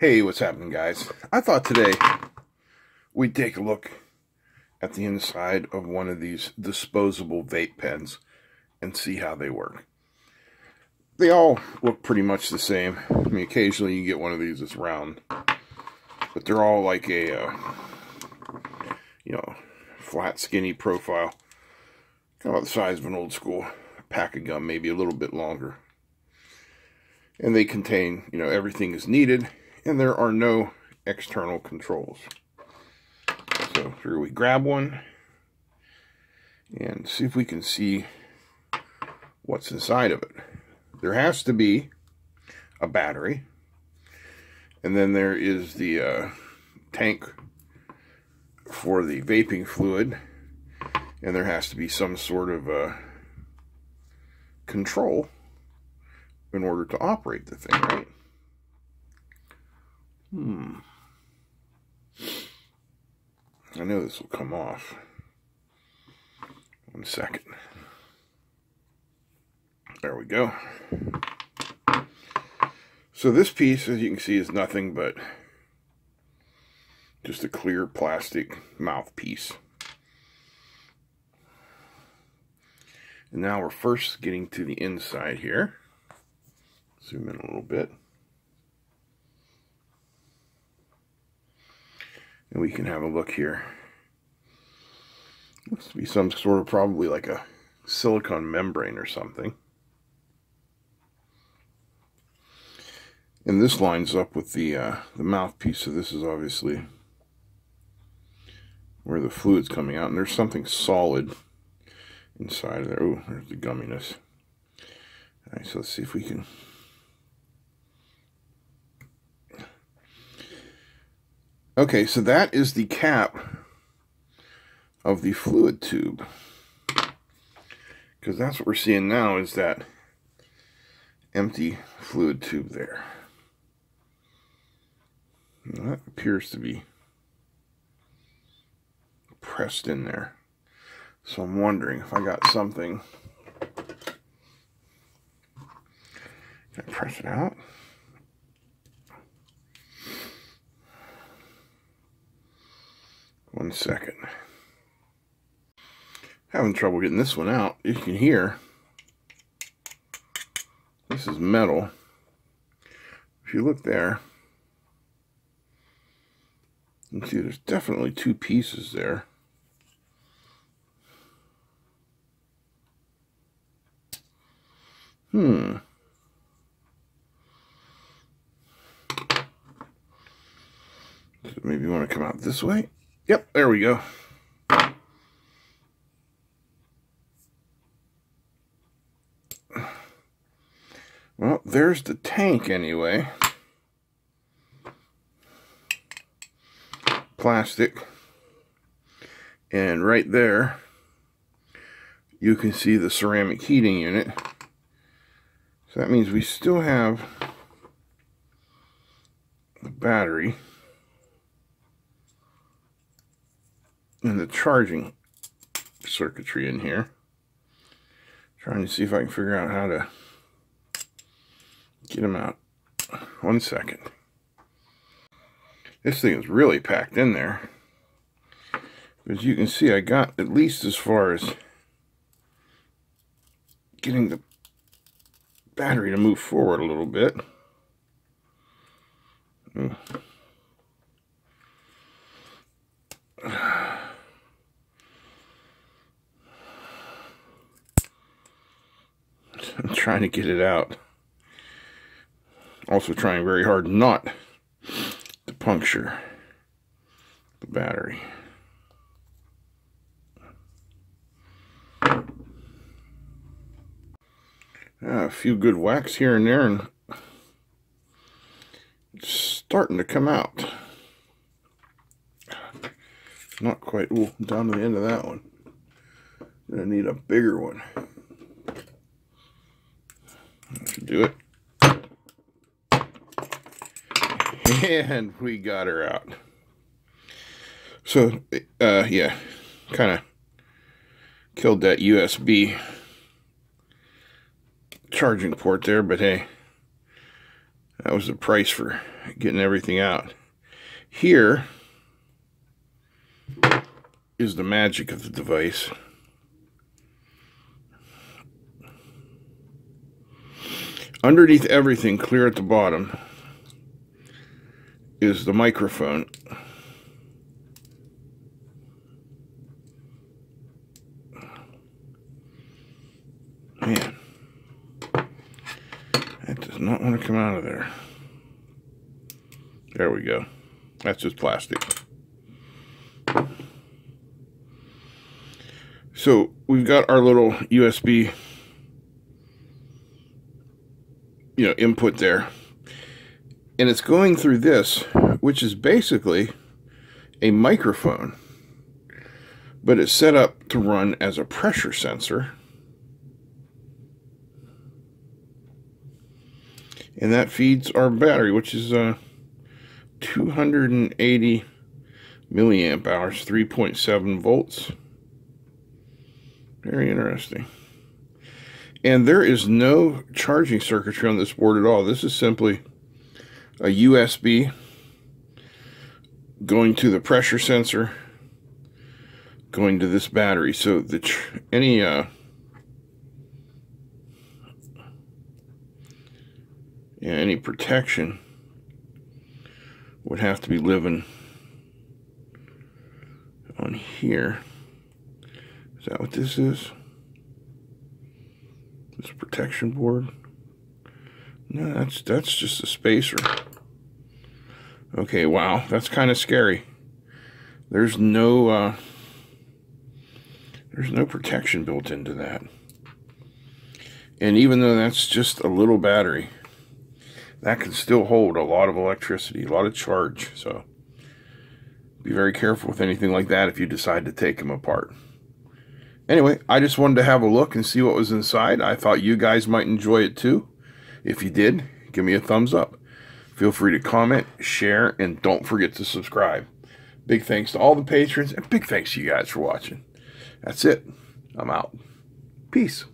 Hey, what's happening, guys? I thought today we'd take a look at the inside of one of these disposable vape pens and see how they work. They all look pretty much the same. I mean, occasionally you get one of these that's round, but they're all like a, you know, flat, skinny profile, kind of about the size of an old school pack of gum, maybe a little bit longer. And they contain, you know, everything is needed. And there are no external controls. So here we grab one and see if we can see what's inside of it. There has to be a battery, and then there is the tank for the vaping fluid, and there has to be some sort of control in order to operate the thing, right? I know this will come off. One second. There we go. So this piece, as you can see, is nothing but just a clear plastic mouthpiece. And now we're first getting to the inside here. Zoom in a little bit. And we can have a look here. Looks to be some sort of probably like a silicone membrane or something. And this lines up with the mouthpiece. So this is obviously where the fluid's coming out. And there's something solid inside of there. Oh, there's the gumminess. All right, so let's see if we can... Okay, so that is the cap of the fluid tube, because that's what we're seeing now, is that empty fluid tube there. And that appears to be pressed in there. So I'm wondering if I got something. Can I press it out? One second. Having trouble getting this one out. You can hear this is metal. If you look there, you can see there's definitely two pieces there. So maybe you want to come out this way. Yep, there we go. Well, there's the tank anyway. Plastic. And right there, you can see the ceramic heating unit. So that means we still have the battery. And the charging circuitry in here. Trying to see if I can figure out how to get them out. One second. This thing is really packed in there. As you can see, I got at least as far as getting the battery to move forward a little bit. I'm trying to get it out. Also trying very hard not to puncture the battery. A few good whacks here and there, and it's starting to come out. Not quite. Oh, down to the end of that one. I'm gonna need a bigger one. Should do it. And we got her out. So, yeah, kind of killed that USB charging port there, but hey, That was the price for getting everything out. Here is the magic of the device. Underneath everything, clear at the bottom, is the microphone. Man, that does not want to come out of there. There we go. That's just plastic. So we've got our little USB, you know, input there, and it's going through this, which is basically a microphone, but it's set up to run as a pressure sensor, and that feeds our battery, which is 280 milliamp hours, 3.7 volts. Very interesting. And there is no charging circuitry on this board at all. This is simply a USB going to the pressure sensor, going to this battery. So the any protection would have to be living on here. Is that what this is? This protection board? No, that's just a spacer. Okay, wow, that's kind of scary. There's no protection built into that. And even though that's just a little battery, that can still hold a lot of electricity, a lot of charge. So be very careful with anything like that if you decide to take them apart. Anyway, I just wanted to have a look and see what was inside. I thought you guys might enjoy it too. If you did, give me a thumbs up. Feel free to comment, share, and don't forget to subscribe. Big thanks to all the patrons, and big thanks to you guys for watching. That's it. I'm out. Peace.